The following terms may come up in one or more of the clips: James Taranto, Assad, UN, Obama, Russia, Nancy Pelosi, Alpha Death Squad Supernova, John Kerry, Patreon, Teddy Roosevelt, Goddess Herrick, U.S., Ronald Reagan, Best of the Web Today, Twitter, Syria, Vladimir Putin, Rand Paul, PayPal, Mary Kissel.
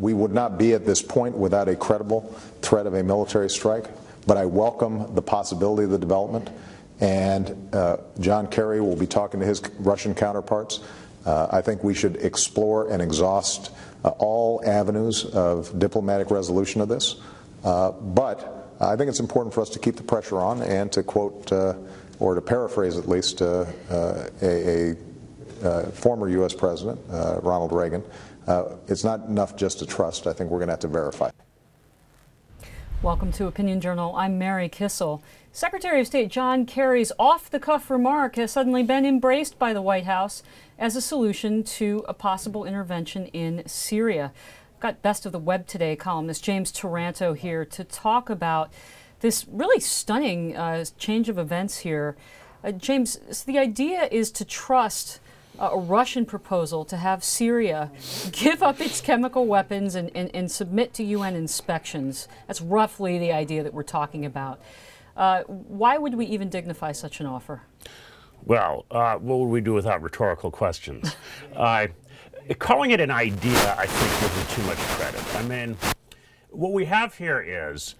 We would not be at this point without a credible threat of a military strike, but I welcome the possibility of the development. And John Kerry will be talking to his Russian counterparts. I think we should explore and exhaust all avenues of diplomatic resolution of this. But I think it's important for us to keep the pressure on and to quote, or to paraphrase at least, a former U.S. President, Ronald Reagan, it's not enough just to trust. I think we're going to have to verify. Welcome to Opinion Journal. I'm Mary Kissel. Secretary of State John Kerry's off-the-cuff remark has suddenly been embraced by the White House as a solution to a possible intervention in Syria. I've got Best of the Web Today columnist James Taranto here to talk about this really stunning change of events here. James, so the idea is to trust a Russian proposal to have Syria give up its chemical weapons and submit to UN inspections. That's roughly the idea that we're talking about. Why would we even dignify such an offer? Well, what would we do without rhetorical questions? Calling it an idea, I think, gives it too much credit. I mean, what we have here is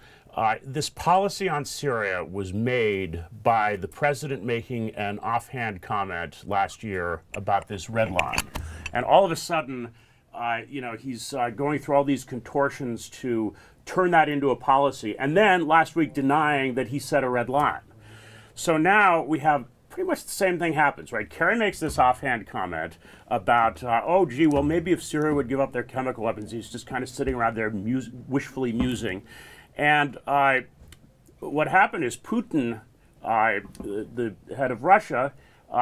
this policy on Syria was made by the president making an offhand comment last year about this red line. And all of a sudden, you know, he's going through all these contortions to turn that into a policy. And then last week denying that he set a red line. So now we have pretty much the same thing happens, right? Kerry makes this offhand comment about, oh, gee, well, maybe if Syria would give up their chemical weapons, he's just kind of sitting around there wishfully musing. And what happened is Putin, the head of Russia,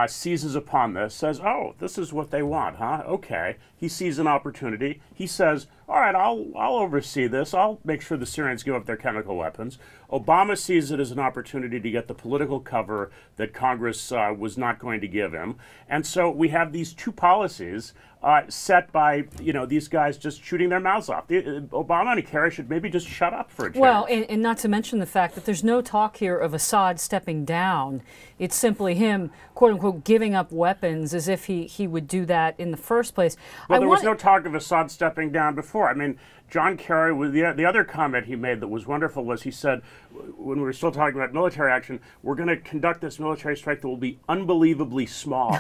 seizes upon this, says, oh, this is what they want, huh? Okay. He sees an opportunity. He says, all right, I'll oversee this. I'll make sure the Syrians give up their chemical weapons. Obama sees it as an opportunity to get the political cover that Congress was not going to give him. And so we have these two policies set by, you know, these guys just shooting their mouths off. Obama and Kerry should maybe just shut up for a change. Well, and not to mention the fact that there's no talk here of Assad stepping down. It's simply him, quote unquote, giving up weapons as if he would do that in the first place. Well, there was no talk of Assad stepping down before. I mean, John Kerry, the other comment he made that was wonderful was he said, when we were still talking about military action, we're going to conduct this military strike that will be unbelievably small.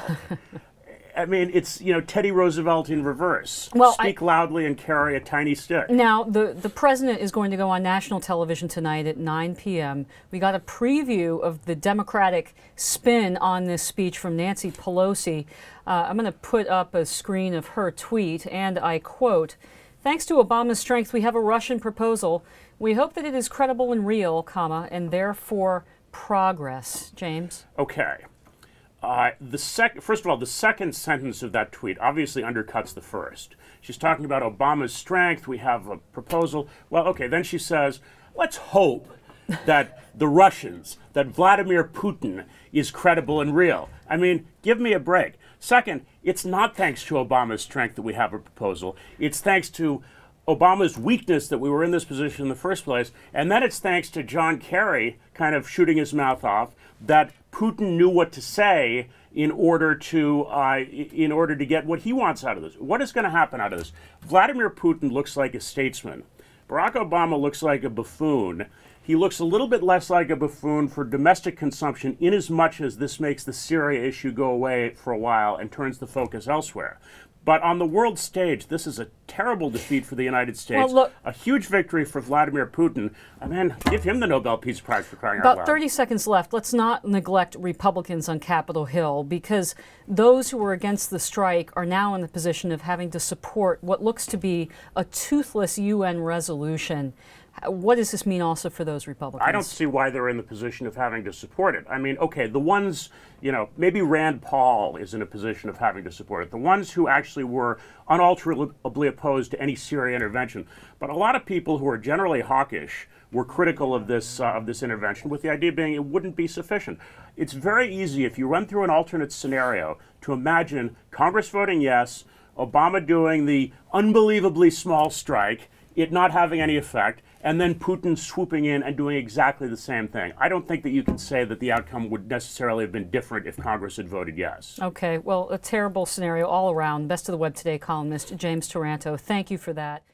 I mean, it's, you know, Teddy Roosevelt in reverse. Well, speak loudly and carry a tiny stick. Now, the president is going to go on national television tonight at 9 p.m. We got a preview of the Democratic spin on this speech from Nancy Pelosi. I'm going to put up a screen of her tweet, and I quote, "Thanks to Obama's strength, we have a Russian proposal. We hope that it is credible and real, comma, and therefore progress." James? Okay. First of all, the second sentence of that tweet obviously undercuts the first. She's talking about Obama's strength. We have a proposal. Well, okay, then she says, let's hope that the Russians, that Vladimir Putin is credible and real. I mean, give me a break. Second, it's not thanks to Obama's strength that we have a proposal. It's thanks to Obama's weakness that we were in this position in the first place. And then it's thanks to John Kerry kind of shooting his mouth off that Putin knew what to say in order to get what he wants out of this. What is going to happen out of this? Vladimir Putin looks like a statesman. Barack Obama looks like a buffoon. He looks a little bit less like a buffoon for domestic consumption in as much as this makes the Syria issue go away for a while and turns the focus elsewhere. But on the world stage, this is a terrible defeat for the United States, well, look, a huge victory for Vladimir Putin. I mean, give him the Nobel Peace Prize for crying out loud. About 30 seconds left. Let's not neglect Republicans on Capitol Hill, because those who were against the strike are now in the position of having to support what looks to be a toothless UN resolution. What does this mean also for those Republicans? I don't see why they're in the position of having to support it. I mean, okay, the ones, you know, maybe Rand Paul is in a position of having to support it. The ones who actually were unalterably opposed to any Syria intervention. But a lot of people who are generally hawkish were critical of this intervention, with the idea being it wouldn't be sufficient. It's very easy, if you run through an alternate scenario, to imagine Congress voting yes, Obama doing the unbelievably small strike, it not having any effect, and then Putin swooping in and doing exactly the same thing. I don't think that you can say that the outcome would necessarily have been different if Congress had voted yes. Okay, well, a terrible scenario all around. Best of the Web Today columnist James Taranto, thank you for that.